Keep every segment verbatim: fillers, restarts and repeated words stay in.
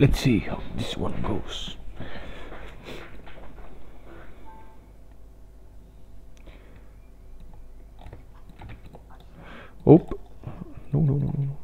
Let's see how this one goes. Oh, no, no, no, no.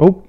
Oh.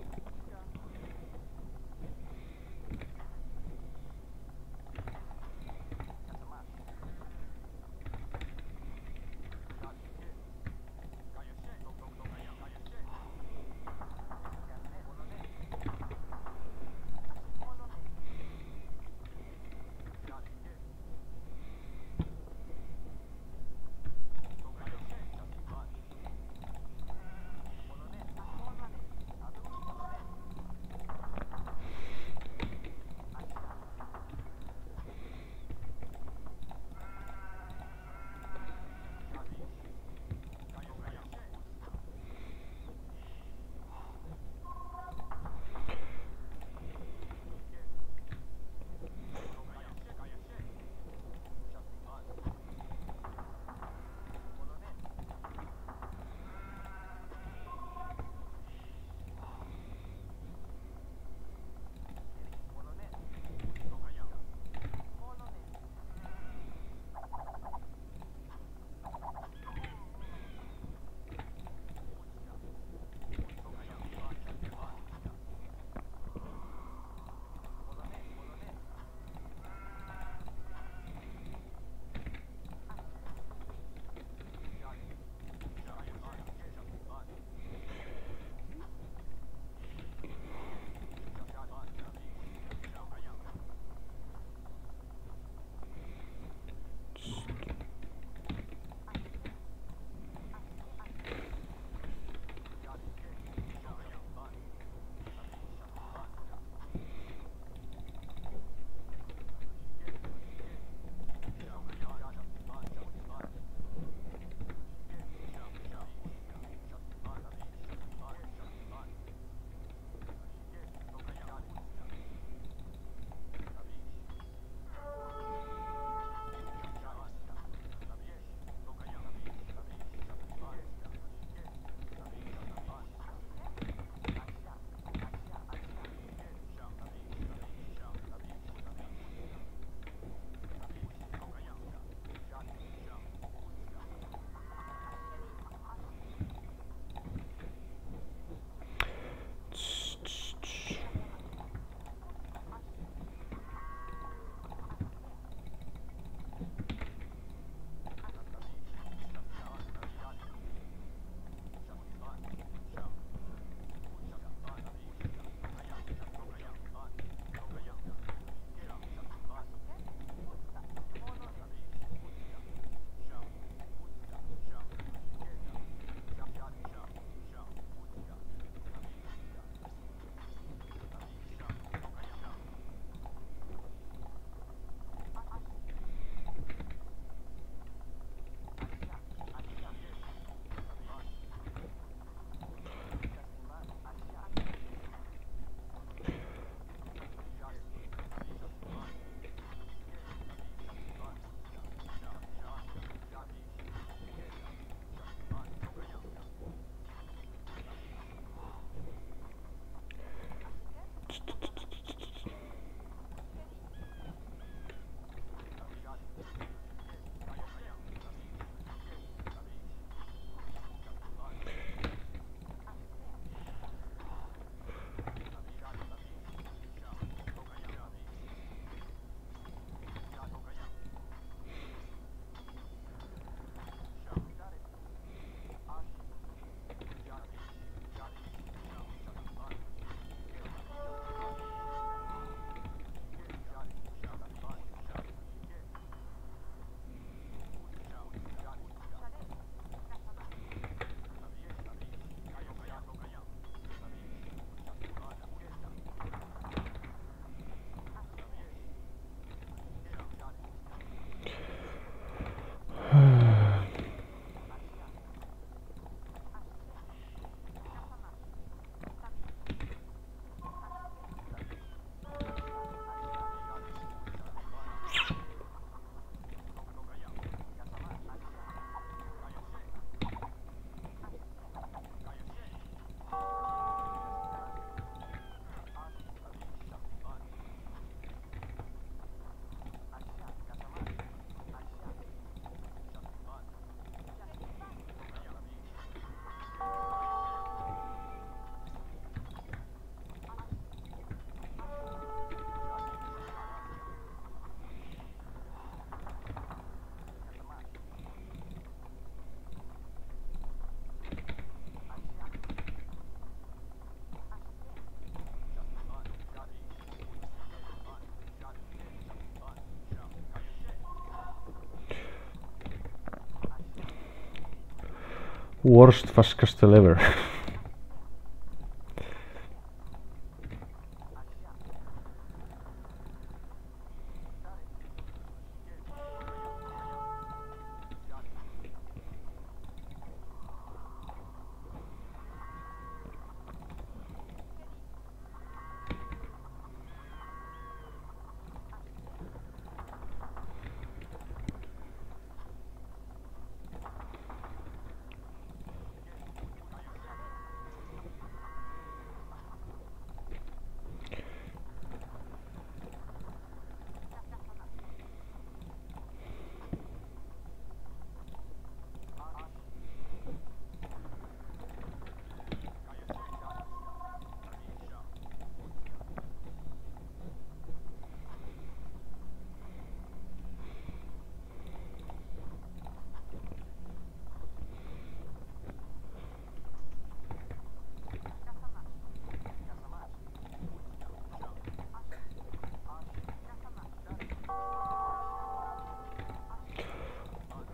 Worst fast castle ever.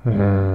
Uh,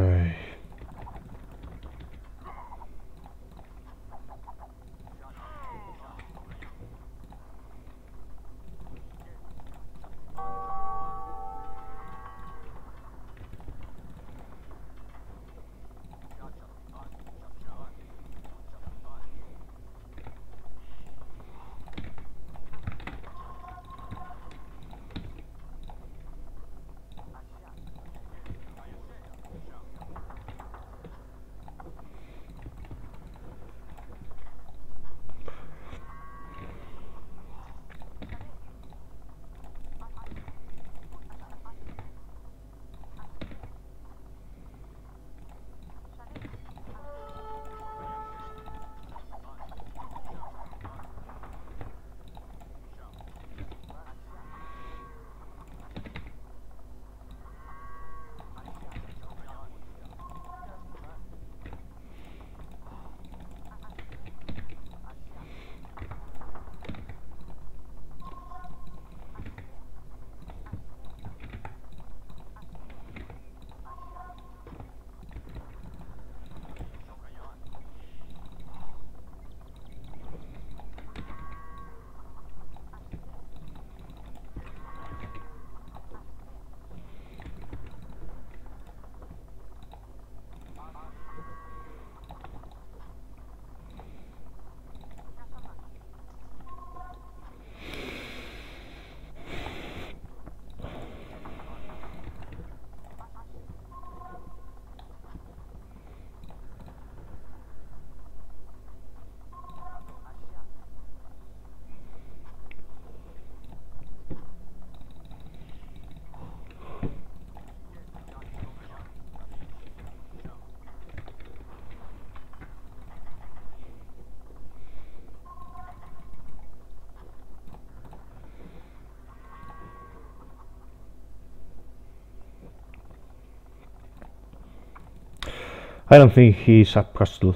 I don't think he's up castle.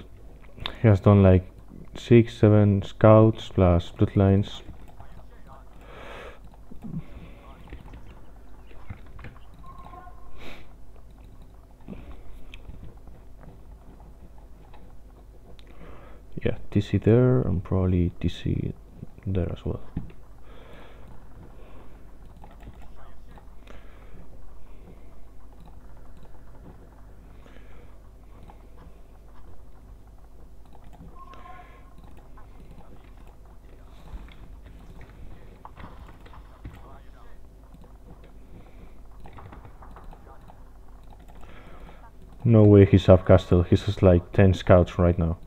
He has done like six, seven scouts plus bloodlines. Yeah, T C there and probably T C there as well. No way he's up castle, he's just like ten scouts right now.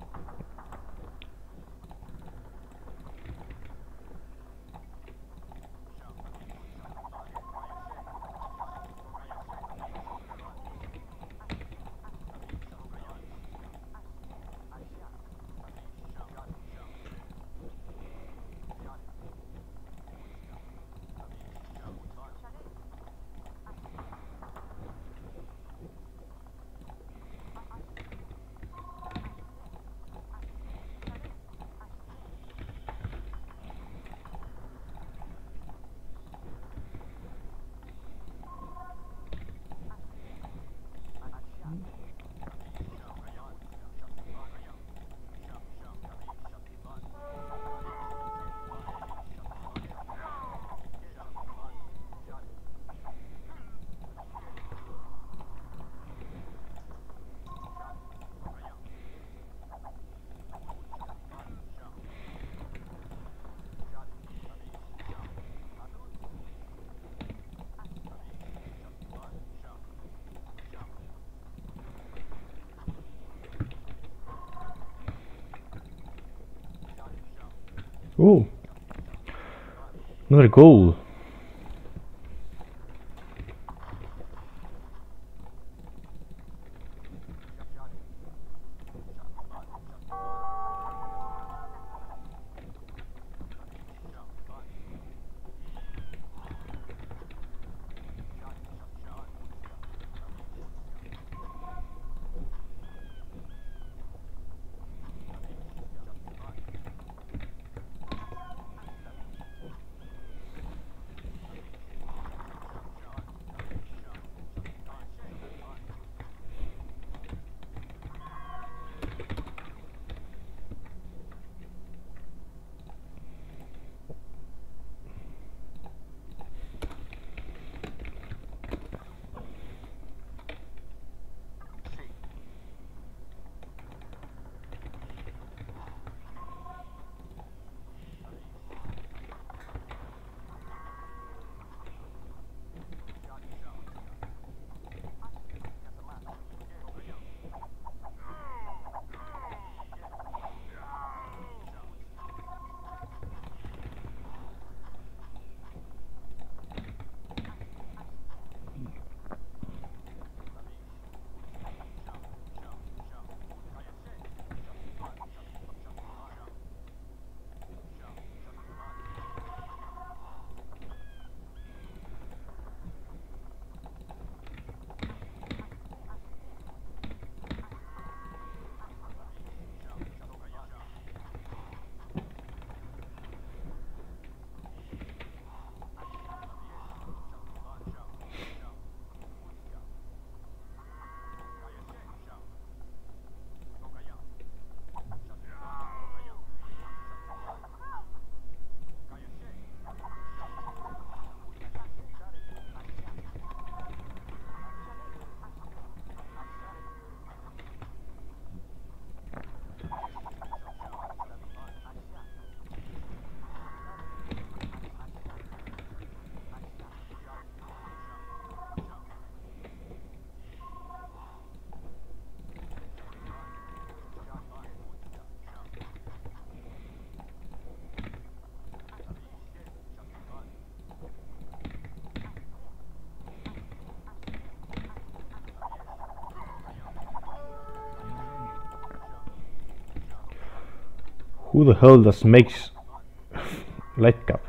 Oh, another goal. Who the hell does makes lightcav?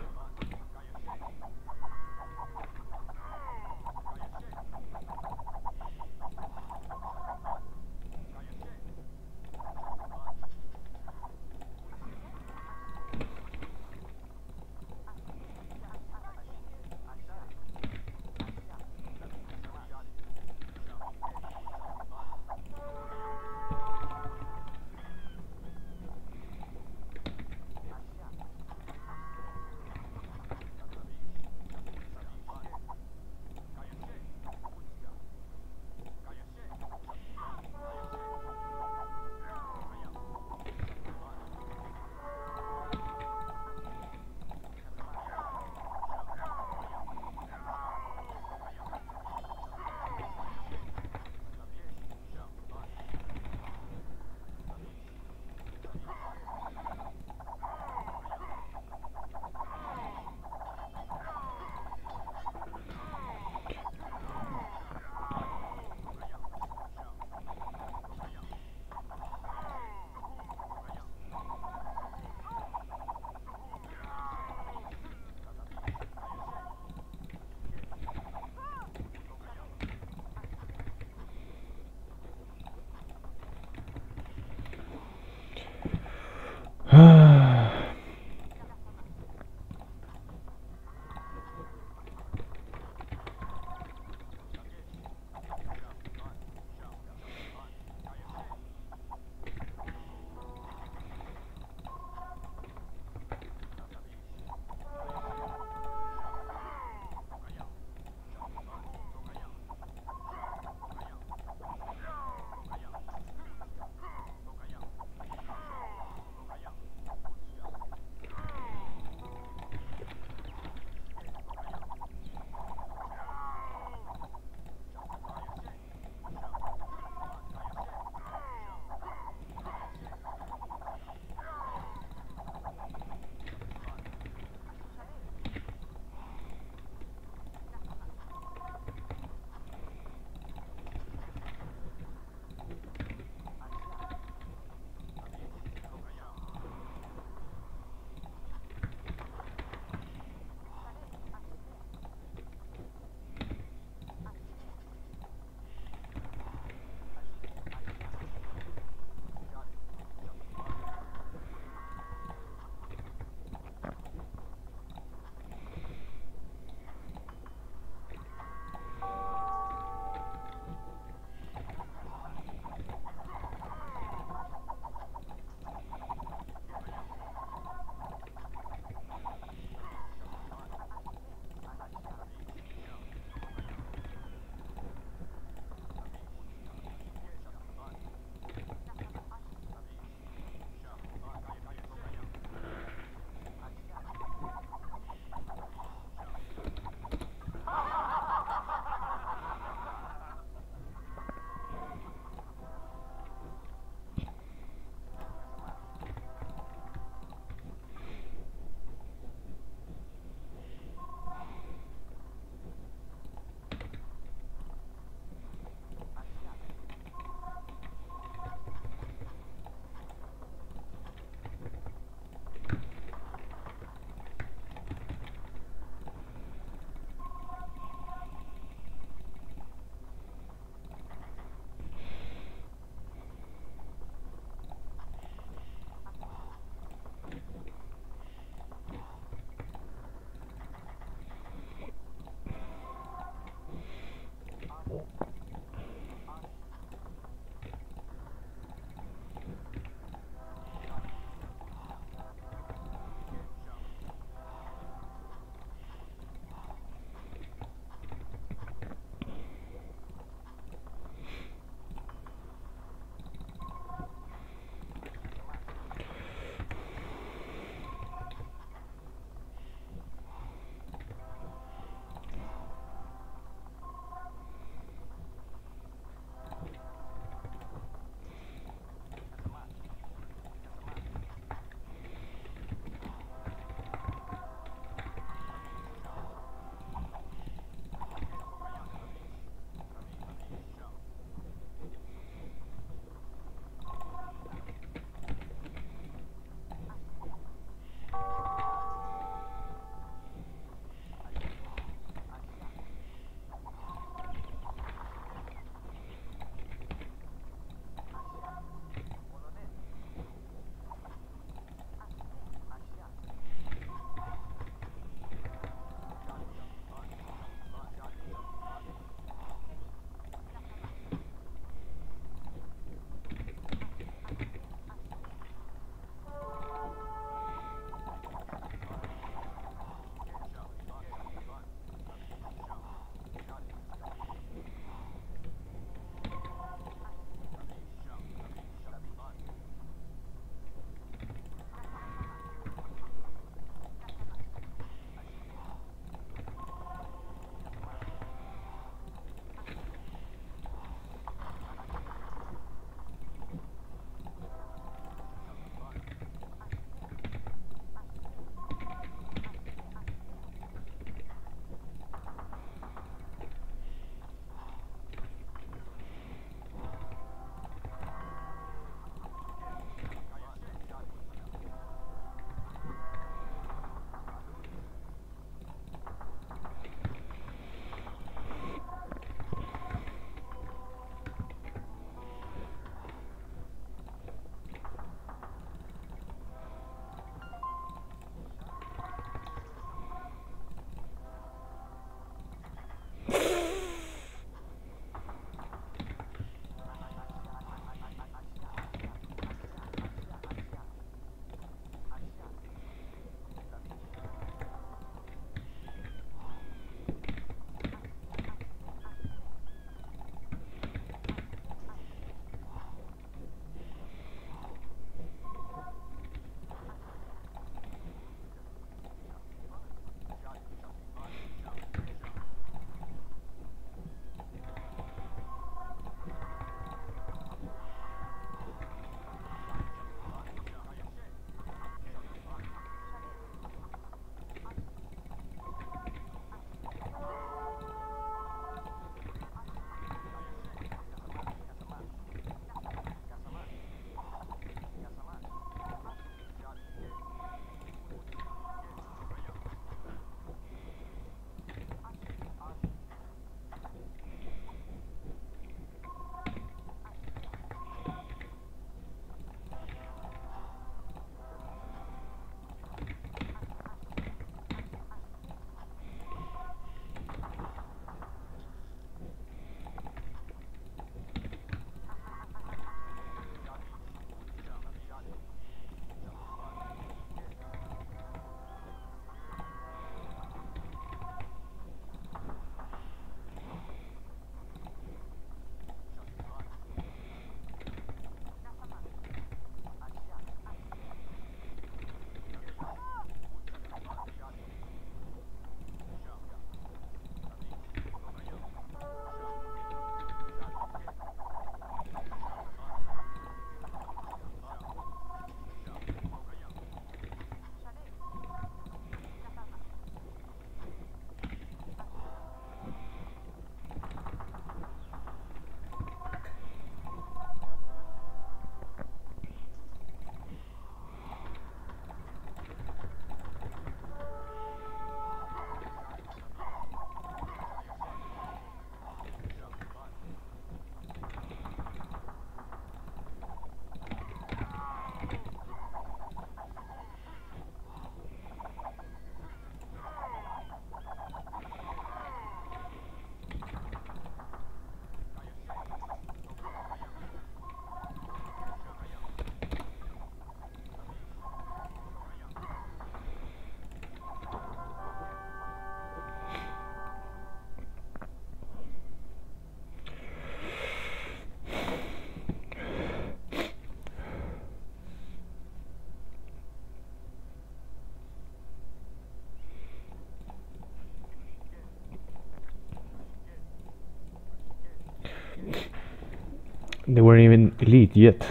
they weren't even elite yet.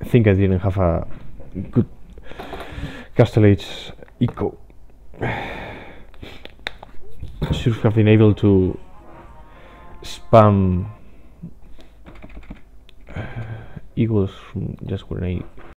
I think I didn't have a good Castle Age eco. Should have been able to spam eagles from just grenade.